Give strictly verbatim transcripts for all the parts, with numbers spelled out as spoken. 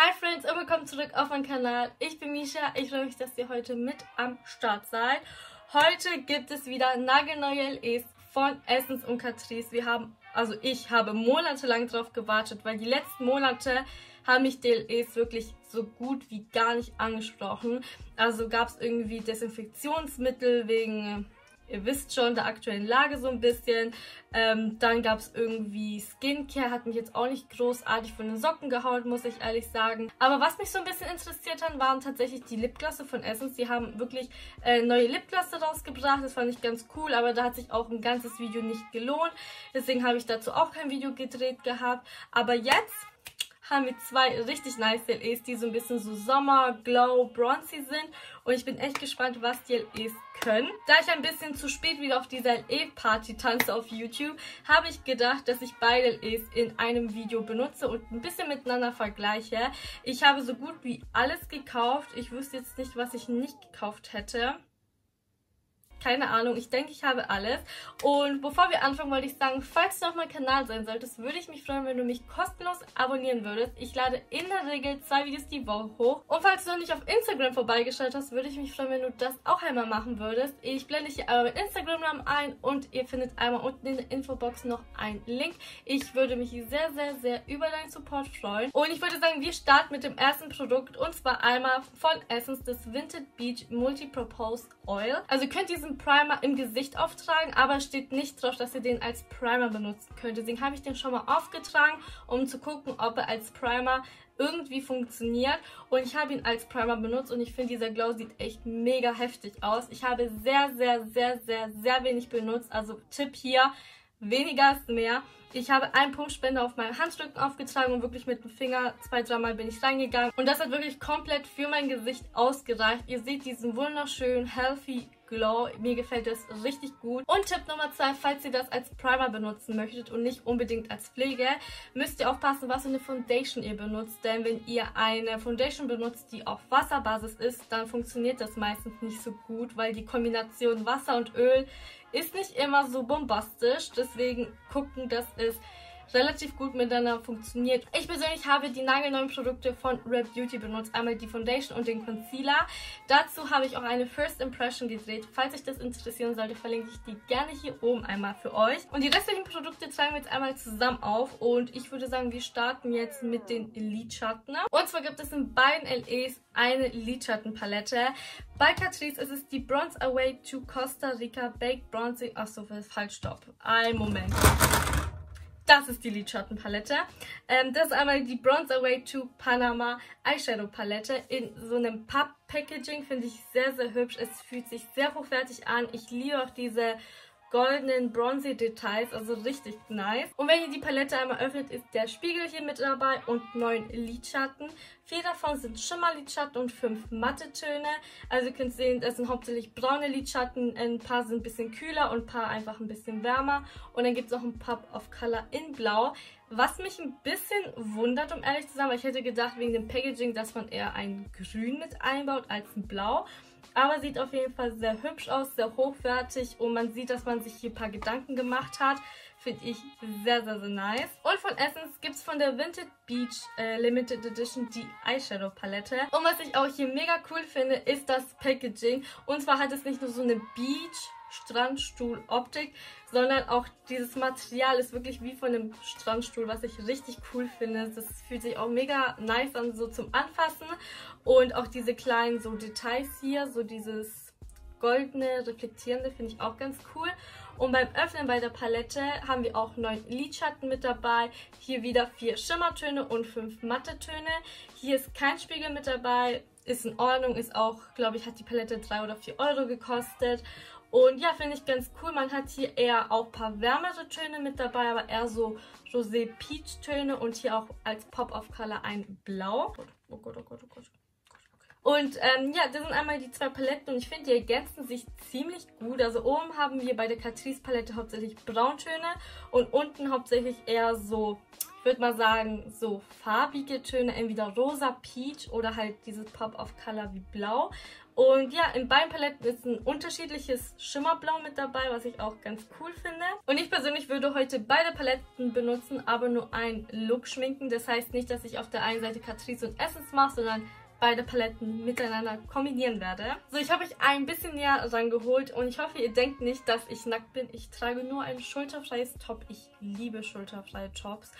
Hi Friends und willkommen zurück auf meinem Kanal. Ich bin Misha, ich freue mich, dass ihr heute mit am Start seid. Heute gibt es wieder nagelneue L Es von Essence und Catrice. Wir haben, also ich habe monatelang drauf gewartet, weil die letzten Monate haben mich die L Es wirklich so gut wie gar nicht angesprochen. Also gab es irgendwie Desinfektionsmittel wegen, ihr wisst schon, der aktuellen Lage so ein bisschen. Ähm, dann gab es irgendwie Skincare, hat mich jetzt auch nicht großartig von den Socken gehauen, muss ich ehrlich sagen. Aber was mich so ein bisschen interessiert hat, waren tatsächlich die Lipglosse von Essence. Die haben wirklich äh, neue Lipglosse rausgebracht, das fand ich ganz cool, aber da hat sich auch ein ganzes Video nicht gelohnt. Deswegen habe ich dazu auch kein Video gedreht gehabt. Aber jetzt haben wir zwei richtig nice L Es, die so ein bisschen so Sommer, Glow, Bronzy sind. Und ich bin echt gespannt, was die L Es können. Da ich ein bisschen zu spät wieder auf dieser L E-Party tanze auf YouTube, habe ich gedacht, dass ich beide L Es in einem Video benutze und ein bisschen miteinander vergleiche. Ich habe so gut wie alles gekauft. Ich wüsste jetzt nicht, was ich nicht gekauft hätte. Keine Ahnung, ich denke, ich habe alles. Und bevor wir anfangen, wollte ich sagen, falls du auf meinem Kanal sein solltest, würde ich mich freuen, wenn du mich kostenlos abonnieren würdest. Ich lade in der Regel zwei Videos die Woche hoch. Und falls du noch nicht auf Instagram vorbeigeschaut hast, würde ich mich freuen, wenn du das auch einmal machen würdest. Ich blende hier einmal meinen Instagram-Namen ein und ihr findet einmal unten in der Infobox noch einen Link. Ich würde mich sehr, sehr, sehr über deinen Support freuen. Und ich würde sagen, wir starten mit dem ersten Produkt, und zwar einmal von Essence, das Vintage Beach Multi-Purpose Oil. Also ihr könnt diesen Primer im Gesicht auftragen, aber steht nicht drauf, dass ihr den als Primer benutzen könnt. Deswegen habe ich den schon mal aufgetragen, um zu gucken, ob er als Primer irgendwie funktioniert, und ich habe ihn als Primer benutzt und ich finde, dieser Glow sieht echt mega heftig aus. Ich habe sehr, sehr, sehr, sehr, sehr wenig benutzt, also Tipp hier, weniger ist mehr. Ich habe einen Pumpspender auf meinem Handrücken aufgetragen und wirklich mit dem Finger zwei, dreimal bin ich reingegangen. Und das hat wirklich komplett für mein Gesicht ausgereicht. Ihr seht diesen wunderschönen, healthy Glow. Mir gefällt das richtig gut. Und Tipp Nummer zwei, falls ihr das als Primer benutzen möchtet und nicht unbedingt als Pflege, müsst ihr aufpassen, was für eine Foundation ihr benutzt. Denn wenn ihr eine Foundation benutzt, die auf Wasserbasis ist, dann funktioniert das meistens nicht so gut, weil die Kombination Wasser und Öl ist nicht immer so bombastisch. Deswegen gucken, dass es relativ gut miteinander funktioniert. Ich persönlich habe die nagelneuen Produkte von Rare Beauty benutzt. Einmal die Foundation und den Concealer. Dazu habe ich auch eine First Impression gedreht. Falls euch das interessieren sollte, verlinke ich die gerne hier oben einmal für euch. Und die restlichen Produkte tragen wir jetzt einmal zusammen auf. Und ich würde sagen, wir starten jetzt mit den Lidschatten. Und zwar gibt es in beiden L Es eine Lidschattenpalette. Bei Catrice ist es die Bronze Away to Costa Rica Baked Bronzing. Achso, falsch, stopp. Einen Moment. Das ist die Lidschattenpalette. Ähm, das ist einmal die Bronze Away to Panama Eyeshadow Palette in so einem Papp-Packaging. Finde ich sehr, sehr hübsch. Es fühlt sich sehr hochwertig an. Ich liebe auch diese goldenen bronzy Details, also richtig nice. Und wenn ihr die Palette einmal öffnet, ist der Spiegel hier mit dabei und neun Lidschatten. Vier davon sind Schimmerlidschatten und fünf matte Töne. Also ihr könnt sehen, das sind hauptsächlich braune Lidschatten, ein paar sind ein bisschen kühler und ein paar einfach ein bisschen wärmer. Und dann gibt es noch ein Pop of Color in Blau. Was mich ein bisschen wundert, um ehrlich zu sein, weil ich hätte gedacht, wegen dem Packaging, dass man eher ein Grün mit einbaut als ein Blau. Aber sieht auf jeden Fall sehr hübsch aus, sehr hochwertig, und man sieht, dass man sich hier ein paar Gedanken gemacht hat. Finde ich sehr, sehr, sehr nice. Und von Essence gibt es von der Vintage Beach äh, Limited Edition die Eyeshadow Palette. Und was ich auch hier mega cool finde, ist das Packaging. Und zwar hat es nicht nur so eine Beach Strandstuhl Optik, sondern auch dieses Material ist wirklich wie von einem Strandstuhl, was ich richtig cool finde. Das fühlt sich auch mega nice an, so zum Anfassen, und auch diese kleinen so Details hier, so dieses goldene, reflektierende, finde ich auch ganz cool. Und beim Öffnen bei der Palette haben wir auch neun Lidschatten mit dabei. Hier wieder vier Schimmertöne und fünf Matte-Töne. Hier ist kein Spiegel mit dabei, ist in Ordnung, ist auch, glaube ich, hat die Palette drei oder vier Euro gekostet. Und ja, finde ich ganz cool. Man hat hier eher auch ein paar wärmere Töne mit dabei, aber eher so Rosé-Peach-Töne, und hier auch als Pop of Color ein Blau. Oh Gott, oh Gott, oh Gott. Und ähm, ja, das sind einmal die zwei Paletten, und ich finde, die ergänzen sich ziemlich gut. Also oben haben wir bei der Catrice Palette hauptsächlich Brauntöne und unten hauptsächlich eher so, ich würde mal sagen, so farbige Töne, entweder rosa, peach oder halt dieses Pop-of-Color wie blau. Und ja, in beiden Paletten ist ein unterschiedliches Schimmerblau mit dabei, was ich auch ganz cool finde. Und ich persönlich würde heute beide Paletten benutzen, aber nur einen Look schminken. Das heißt nicht, dass ich auf der einen Seite Catrice und Essence mache, sondern beide Paletten miteinander kombinieren werde. So, ich habe euch ein bisschen näher rangeholt und ich hoffe, ihr denkt nicht, dass ich nackt bin. Ich trage nur ein schulterfreies Top. Ich liebe schulterfreie Tops.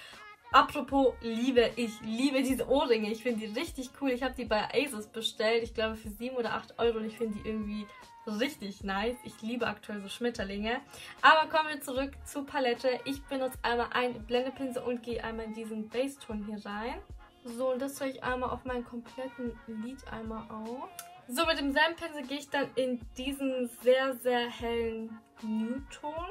Apropos Liebe, ich liebe diese Ohrringe. Ich finde die richtig cool. Ich habe die bei Asos bestellt, ich glaube für sieben oder acht Euro und ich finde die irgendwie richtig nice. Ich liebe aktuell so Schmetterlinge. Aber kommen wir zurück zur Palette. Ich benutze einmal einen Blendepinsel und gehe einmal in diesen Base-Ton hier rein. So, und das zeige ich einmal auf meinen kompletten Lid einmal auf. So, mit demselben Pinsel gehe ich dann in diesen sehr, sehr hellen Nude-Ton.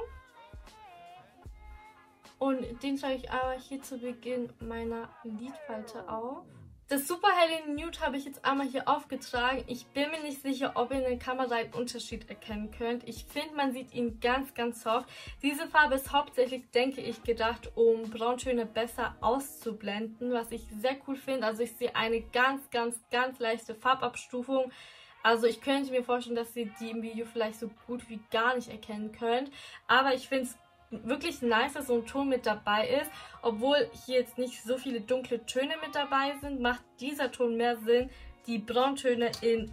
Und den zeige ich aber hier zu Beginn meiner Lidfalte auf. Das super helle Nude habe ich jetzt einmal hier aufgetragen. Ich bin mir nicht sicher, ob ihr in der Kamera einen Unterschied erkennen könnt. Ich finde, man sieht ihn ganz, ganz soft. Diese Farbe ist hauptsächlich, denke ich, gedacht, um Brauntöne besser auszublenden, was ich sehr cool finde. Also ich sehe eine ganz, ganz, ganz leichte Farbabstufung. Also ich könnte mir vorstellen, dass ihr die im Video vielleicht so gut wie gar nicht erkennen könnt. Aber ich finde es wirklich nice, dass so ein Ton mit dabei ist. Obwohl hier jetzt nicht so viele dunkle Töne mit dabei sind, macht dieser Ton mehr Sinn, die Brauntöne in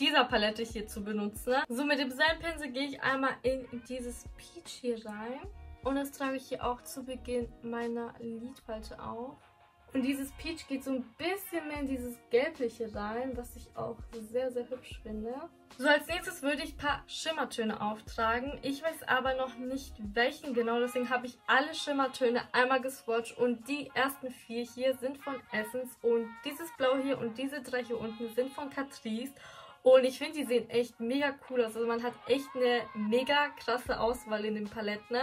dieser Palette hier zu benutzen. So, mit demselben Pinsel gehe ich einmal in dieses Peach hier rein. Und das trage ich hier auch zu Beginn meiner Lidfalte auf. Und dieses Peach geht so ein bisschen mehr in dieses Gelbliche rein, was ich auch sehr, sehr hübsch finde. So, als nächstes würde ich ein paar Schimmertöne auftragen. Ich weiß aber noch nicht, welchen genau, deswegen habe ich alle Schimmertöne einmal geswatcht. Und die ersten vier hier sind von Essence und dieses Blau hier und diese drei hier unten sind von Catrice. Und ich finde, die sehen echt mega cool aus. Also man hat echt eine mega krasse Auswahl in den Paletten.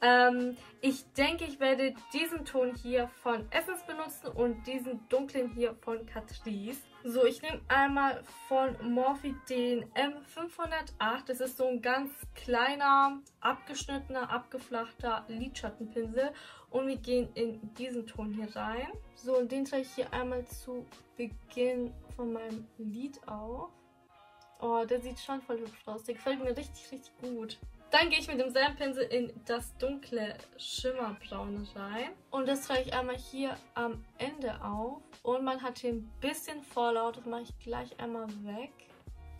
Ähm, ich denke, ich werde diesen Ton hier von Essence benutzen und diesen dunklen hier von Catrice. So, ich nehme einmal von Morphe den M fünfhundertacht. Das ist so ein ganz kleiner, abgeschnittener, abgeflachter Lidschattenpinsel. Und wir gehen in diesen Ton hier rein. So, und den trage ich hier einmal zu Beginn von meinem Lid auf. Oh, der sieht schon voll hübsch aus. Der gefällt mir richtig, richtig gut. Dann gehe ich mit demselben Pinsel in das dunkle Schimmerbraune rein. Und das trage ich einmal hier am Ende auf. Und man hat hier ein bisschen Fallout, das mache ich gleich einmal weg.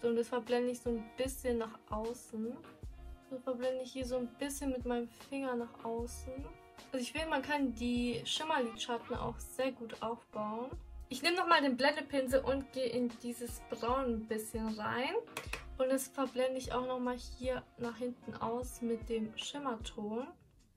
So, und das verblende ich so ein bisschen nach außen. So verblende ich hier so ein bisschen mit meinem Finger nach außen. Also ich finde, man kann die Schimmerlidschatten auch sehr gut aufbauen. Ich nehme nochmal den Blendepinsel und gehe in dieses Braun ein bisschen rein. Und das verblende ich auch nochmal hier nach hinten aus mit dem Schimmerton.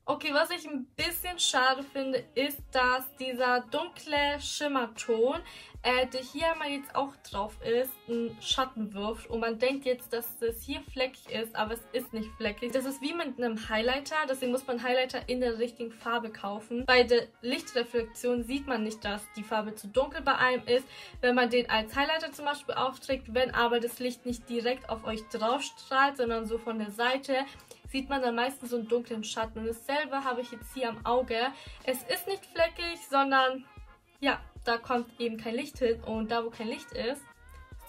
Okay, was ich ein bisschen schade finde, ist, dass dieser dunkle Schimmerton, äh, der hier mal jetzt auch drauf ist, einen Schatten wirft. Und man denkt jetzt, dass das hier fleckig ist, aber es ist nicht fleckig. Das ist wie mit einem Highlighter, deswegen muss man Highlighter in der richtigen Farbe kaufen. Bei der Lichtreflexion sieht man nicht, dass die Farbe zu dunkel bei einem ist, wenn man den als Highlighter zum Beispiel aufträgt. Wenn aber das Licht nicht direkt auf euch drauf strahlt, sondern so von der Seite, sieht man dann meistens so einen dunklen Schatten. Und dasselbe habe ich jetzt hier am Auge. Es ist nicht fleckig, sondern ja, da kommt eben kein Licht hin. Und da, wo kein Licht ist,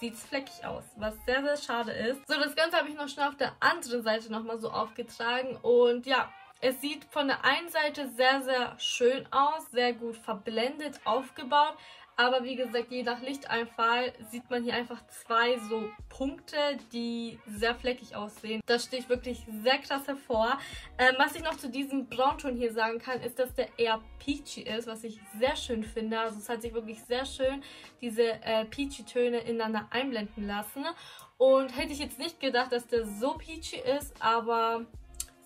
sieht es fleckig aus, was sehr, sehr schade ist. So, das Ganze habe ich noch schnell auf der anderen Seite nochmal so aufgetragen. Und ja, es sieht von der einen Seite sehr, sehr schön aus, sehr gut verblendet, aufgebaut. Aber wie gesagt, je nach Lichteinfall sieht man hier einfach zwei so Punkte, die sehr fleckig aussehen. Das sticht wirklich sehr krass hervor. Ähm, was ich noch zu diesem Braunton hier sagen kann, ist, dass der eher peachy ist, was ich sehr schön finde. Also es hat sich wirklich sehr schön diese äh, peachy Töne ineinander einblenden lassen. Und hätte ich jetzt nicht gedacht, dass der so peachy ist, aber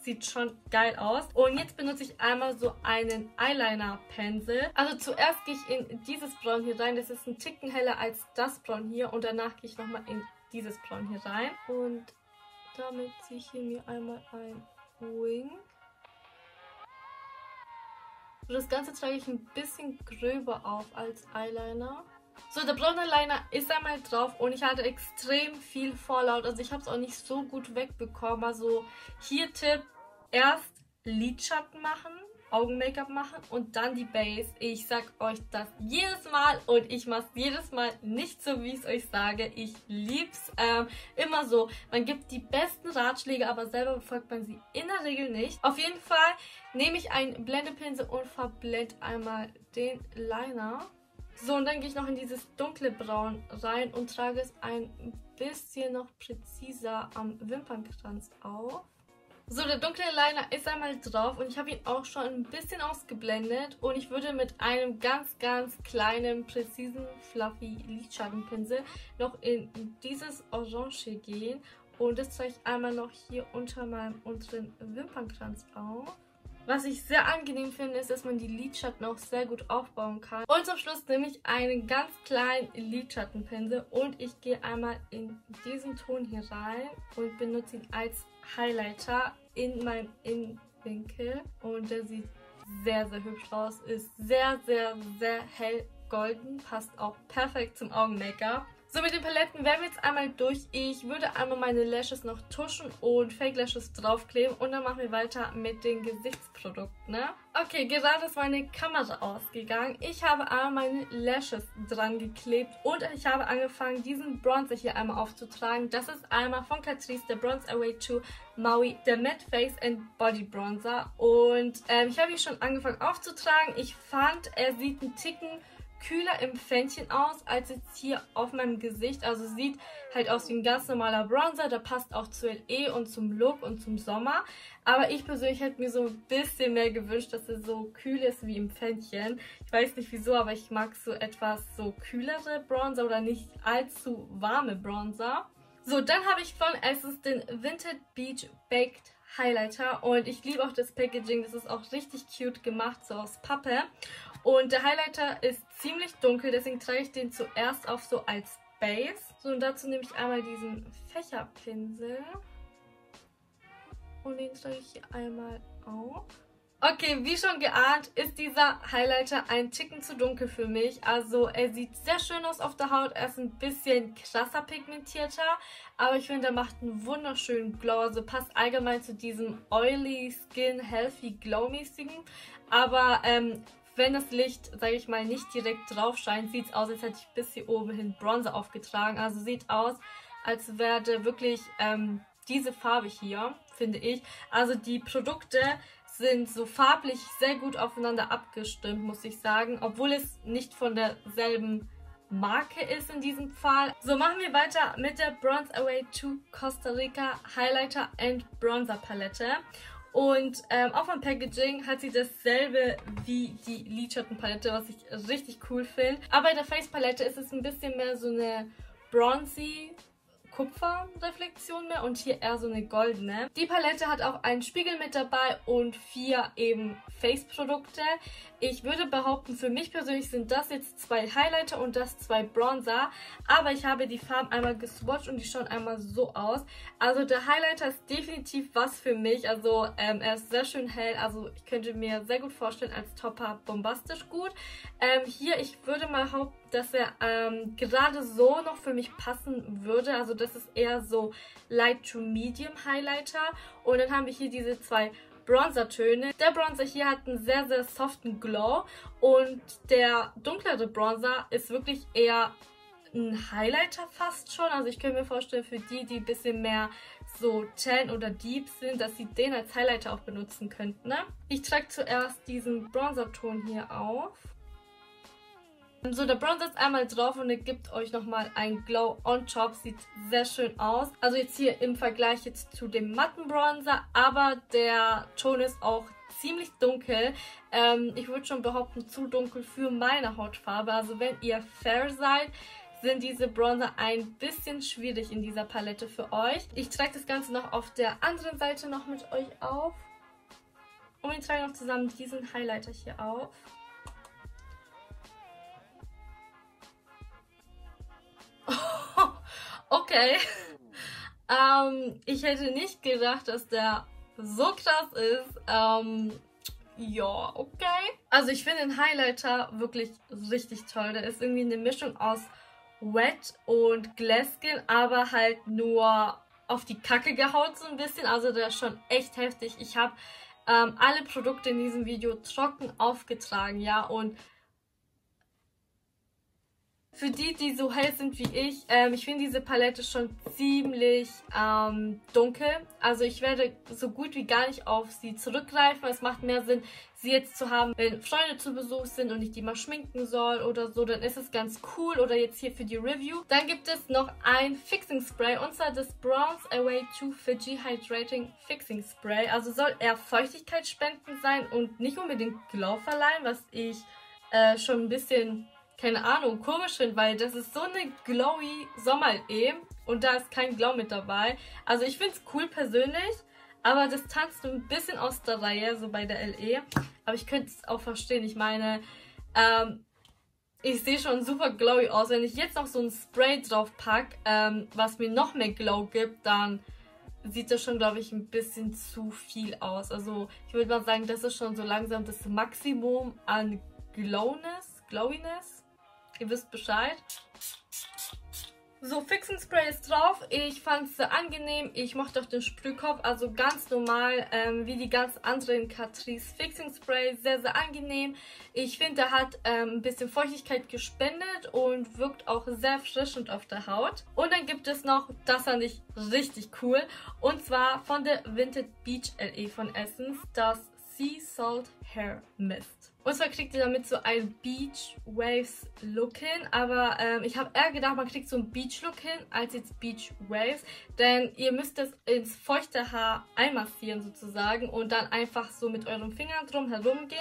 sieht schon geil aus. Und jetzt benutze ich einmal so einen Eyeliner-Pinsel. Also zuerst gehe ich in dieses Braun hier rein. Das ist ein Ticken heller als das Braun hier. Und danach gehe ich nochmal in dieses Braun hier rein. Und damit ziehe ich hier mir einmal ein Wing. Und das Ganze trage ich ein bisschen gröber auf als Eyeliner. So, der braune Liner ist einmal drauf und ich hatte extrem viel Fallout. Also ich habe es auch nicht so gut wegbekommen. Also hier Tipp, erst Lidschatten machen, Augen-Make-up machen und dann die Base. Ich sag euch das jedes Mal und ich mache es jedes Mal nicht so, wie ich es euch sage. Ich lieb's ähm, immer so. Man gibt die besten Ratschläge, aber selber befolgt man sie in der Regel nicht. Auf jeden Fall nehme ich einen Blendepinsel und verblende einmal den Liner. So, und dann gehe ich noch in dieses dunkle Braun rein und trage es ein bisschen noch präziser am Wimpernkranz auf. So, der dunkle Liner ist einmal drauf und ich habe ihn auch schon ein bisschen ausgeblendet. Und ich würde mit einem ganz, ganz kleinen, präzisen, fluffy Lidschattenpinsel noch in dieses Orange gehen. Und das zeige ich einmal noch hier unter meinem unteren Wimpernkranz auf. Was ich sehr angenehm finde, ist, dass man die Lidschatten auch sehr gut aufbauen kann. Und zum Schluss nehme ich einen ganz kleinen Lidschattenpinsel und ich gehe einmal in diesen Ton hier rein und benutze ihn als Highlighter in meinem Innenwinkel. Und der sieht sehr, sehr hübsch aus, ist sehr, sehr, sehr hell golden, passt auch perfekt zum Augen-Make-up. So, mit den Paletten wären wir jetzt einmal durch. Ich würde einmal meine Lashes noch tuschen und Fake Lashes draufkleben und dann machen wir weiter mit den Gesichtsprodukten, ne? Okay, gerade ist meine Kamera ausgegangen. Ich habe einmal meine Lashes dran geklebt und ich habe angefangen, diesen Bronzer hier einmal aufzutragen. Das ist einmal von Catrice, der Bronze Away to Maui, der Matte Face and Body Bronzer. Und ähm, ich habe ihn schon angefangen aufzutragen. Ich fand, er sieht einen Ticken kühler im Pfännchen aus als jetzt hier auf meinem Gesicht. Also sieht halt aus wie ein ganz normaler Bronzer. Der passt auch zu L E und zum Look und zum Sommer. Aber ich persönlich hätte mir so ein bisschen mehr gewünscht, dass er so kühl ist wie im Pfännchen. Ich weiß nicht wieso, aber ich mag so etwas so kühlere Bronzer oder nicht allzu warme Bronzer. So, dann habe ich von Essence den Vintage Beach Baked Highlighter und ich liebe auch das Packaging, das ist auch richtig cute gemacht, so aus Pappe. Und der Highlighter ist ziemlich dunkel, deswegen trage ich den zuerst auf so als Base. So, und dazu nehme ich einmal diesen Fächerpinsel und den trage ich hier einmal auf. Okay, wie schon geahnt, ist dieser Highlighter ein Ticken zu dunkel für mich. Also er sieht sehr schön aus auf der Haut, er ist ein bisschen krasser pigmentierter, aber ich finde, er macht einen wunderschönen Glow, also passt allgemein zu diesem oily skin, healthy glow mäßigen. Aber ähm, wenn das Licht, sage ich mal, nicht direkt drauf scheint, sieht es aus, als hätte ich bis hier oben hin Bronzer aufgetragen. Also sieht aus, als wäre wirklich ähm, diese Farbe hier, finde ich. Also die Produkte sind so farblich sehr gut aufeinander abgestimmt, muss ich sagen. Obwohl es nicht von derselben Marke ist in diesem Fall. So, machen wir weiter mit der Bronze Away to Costa Rica Highlighter and Bronzer Palette. Und ähm, auch vom Packaging hat sie dasselbe wie die Lidschattenpalette, was ich richtig cool finde. Aber bei der Face Palette ist es ein bisschen mehr so eine bronzy Kupferreflexion mehr und hier eher so eine goldene. Die Palette hat auch einen Spiegel mit dabei und vier eben Face-Produkte. Ich würde behaupten, für mich persönlich sind das jetzt zwei Highlighter und das zwei Bronzer. Aber ich habe die Farben einmal geswatcht und die schauen einmal so aus. Also der Highlighter ist definitiv was für mich. Also ähm, er ist sehr schön hell. Also ich könnte mir sehr gut vorstellen, als Topper bombastisch gut. Ähm, hier, ich würde mal behaupten, dass er ähm, gerade so noch für mich passen würde. Also das ist eher so Light to Medium Highlighter. Und dann haben wir hier diese zwei Bronzertöne. Der Bronzer hier hat einen sehr, sehr soften Glow. Und der dunklere Bronzer ist wirklich eher ein Highlighter fast schon. Also ich könnte mir vorstellen, für die, die ein bisschen mehr so tan oder deep sind, dass sie den als Highlighter auch benutzen könnten, ne? Ich trage zuerst diesen Bronzerton hier auf. So, der Bronzer ist einmal drauf und er gibt euch nochmal ein Glow on top. Sieht sehr schön aus. Also jetzt hier im Vergleich jetzt zu dem matten Bronzer, aber der Ton ist auch ziemlich dunkel. Ähm, ich würde schon behaupten, zu dunkel für meine Hautfarbe. Also wenn ihr fair seid, sind diese Bronzer ein bisschen schwierig in dieser Palette für euch. Ich trage das Ganze noch auf der anderen Seite noch mit euch auf. Und wir tragen noch zusammen diesen Highlighter hier auf. Okay, ähm, ich hätte nicht gedacht, dass der so krass ist, ähm, ja, okay. Also ich finde den Highlighter wirklich richtig toll, der ist irgendwie eine Mischung aus Wet und Glass Skin, aber halt nur auf die Kacke gehaut so ein bisschen, also der ist schon echt heftig. Ich habe ähm, alle Produkte in diesem Video trocken aufgetragen, ja, und für die, die so hell sind wie ich, ähm, ich finde diese Palette schon ziemlich ähm, dunkel. Also ich werde so gut wie gar nicht auf sie zurückgreifen. Es macht mehr Sinn, sie jetzt zu haben, wenn Freunde zu Besuch sind und ich die mal schminken soll oder so. Dann ist es ganz cool oder jetzt hier für die Review. Dann gibt es noch ein Fixing Spray, und zwar das Bronze Away to Fiji Hydrating Fixing Spray. Also soll eher feuchtigkeitsspendend sein und nicht unbedingt Glow verleihen, was ich äh, schon ein bisschen... keine Ahnung, komisch hin, weil das ist so eine glowy Sommer-E und da ist kein Glow mit dabei. Also ich finde es cool persönlich, aber das tanzt ein bisschen aus der Reihe, so bei der L E. Aber ich könnte es auch verstehen. Ich meine, ähm, ich sehe schon super glowy aus. Wenn ich jetzt noch so ein Spray drauf packe, ähm, was mir noch mehr Glow gibt, dann sieht das schon, glaube ich, ein bisschen zu viel aus. Also ich würde mal sagen, das ist schon so langsam das Maximum an Glowness, Glowiness. Ihr wisst Bescheid. So, Fixing Spray ist drauf. Ich fand es sehr angenehm. Ich mochte auch den Sprühkopf. Also ganz normal, ähm, wie die ganz anderen Catrice Fixing Spray. Sehr, sehr angenehm. Ich finde, der hat ähm, ein bisschen Feuchtigkeit gespendet und wirkt auch sehr frischend auf der Haut. Und dann gibt es noch, das fand ich richtig cool, und zwar von der Vintage Beach L E von Essence, das Sea Salt Hair Mist. Und zwar kriegt ihr damit so ein Beach Waves Look hin, aber ähm, ich habe eher gedacht, man kriegt so einen Beach Look hin, als jetzt Beach Waves, denn ihr müsst das ins feuchte Haar einmassieren sozusagen und dann einfach so mit euren Fingern drum herum gehen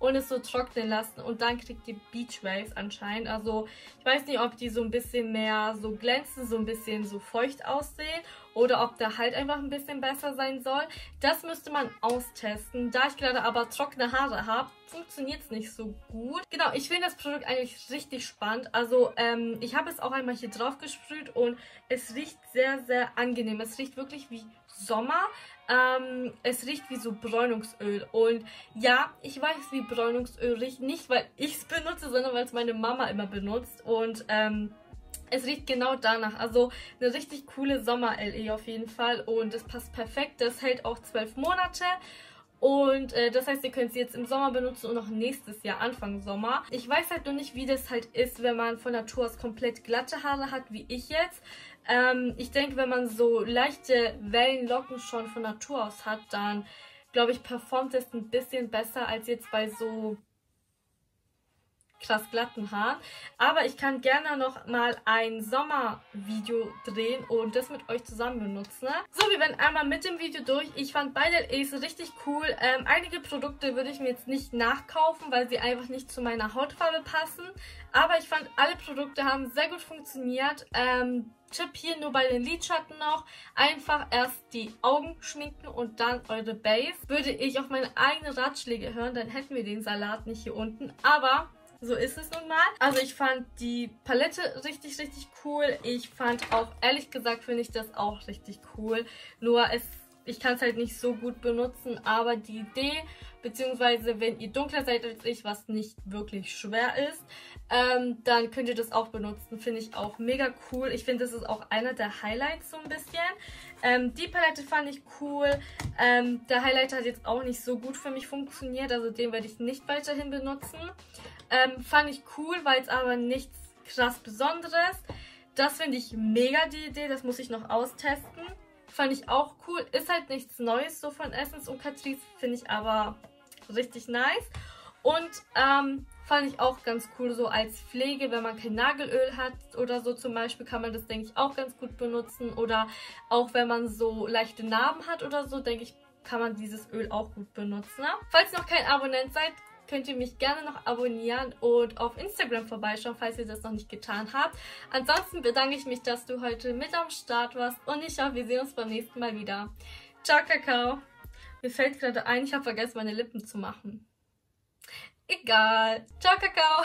und es so trocknen lassen und dann kriegt ihr Beach Waves anscheinend. Also ich weiß nicht, ob die so ein bisschen mehr so glänzen, so ein bisschen so feucht aussehen oder ob der Halt einfach ein bisschen besser sein soll. Das müsste man austesten. Da ich gerade aber trockene Haare habe, funktioniert es nicht so gut. Genau, ich finde das Produkt eigentlich richtig spannend. Also ähm, ich habe es auch einmal hier drauf gesprüht und es riecht sehr, sehr angenehm. Es riecht wirklich wie Sommer. Ähm, es riecht wie so Bräunungsöl. Und ja, ich weiß, wie Bräunungsöl riecht. Nicht, weil ich es benutze, sondern weil es meine Mama immer benutzt. Und ähm, es riecht genau danach. Also eine richtig coole Sommer-L E auf jeden Fall. Und es passt perfekt. Das hält auch zwölf Monate. Und äh, das heißt, ihr könnt sie jetzt im Sommer benutzen und noch nächstes Jahr, Anfang Sommer. Ich weiß halt nur nicht, wie das halt ist, wenn man von Natur aus komplett glatte Haare hat, wie ich jetzt. Ähm, ich denke, wenn man so leichte Wellenlocken schon von Natur aus hat, dann, glaube ich, performt es ein bisschen besser als jetzt bei so krass glatten Haaren. Aber ich kann gerne noch mal ein Sommervideo drehen und das mit euch zusammen benutzen. So, wir werden einmal mit dem Video durch. Ich fand beide L Es richtig cool. Ähm, einige Produkte würde ich mir jetzt nicht nachkaufen, weil sie einfach nicht zu meiner Hautfarbe passen. Aber ich fand, alle Produkte haben sehr gut funktioniert. Ähm, Tipp hier nur bei den Lidschatten noch. Einfach erst die Augen schminken und dann eure Base. Würde ich auf meine eigenen Ratschläge hören, dann hätten wir den Salat nicht hier unten. Aber so ist es nun mal. Also ich fand die Palette richtig, richtig cool. Ich fand auch, ehrlich gesagt, finde ich das auch richtig cool. Nur es, ich kann es halt nicht so gut benutzen, aber die Idee, beziehungsweise wenn ihr dunkler seid als ich, was nicht wirklich schwer ist, ähm, dann könnt ihr das auch benutzen. Finde ich auch mega cool. Ich finde, das ist auch einer der Highlights so ein bisschen. Ähm, die Palette fand ich cool. Ähm, der Highlighter hat jetzt auch nicht so gut für mich funktioniert, also den werde ich nicht weiterhin benutzen. Ähm, fand ich cool, weil es aber nichts krass Besonderes. Das finde ich mega, die Idee. Das muss ich noch austesten. Fand ich auch cool. Ist halt nichts Neues so von Essence und Catrice. Finde ich aber richtig nice. Und ähm, fand ich auch ganz cool so als Pflege, wenn man kein Nagelöl hat oder so zum Beispiel, kann man das, denke ich, auch ganz gut benutzen. Oder auch wenn man so leichte Narben hat oder so, denke ich, kann man dieses Öl auch gut benutzen. Ne? Falls ihr noch kein Abonnent seid, könnt ihr mich gerne noch abonnieren und auf Instagram vorbeischauen, falls ihr das noch nicht getan habt. Ansonsten bedanke ich mich, dass du heute mit am Start warst und ich hoffe, wir sehen uns beim nächsten Mal wieder. Ciao, Kakao. Mir fällt gerade ein, ich habe vergessen, meine Lippen zu machen. Egal. Ciao, Kakao.